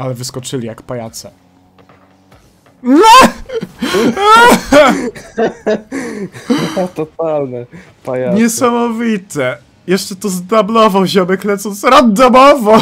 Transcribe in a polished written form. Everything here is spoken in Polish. Ale wyskoczyli jak pajace. No! Totalne pajace. Niesamowite. Jeszcze to zdablował ziomek lecąc randomowo.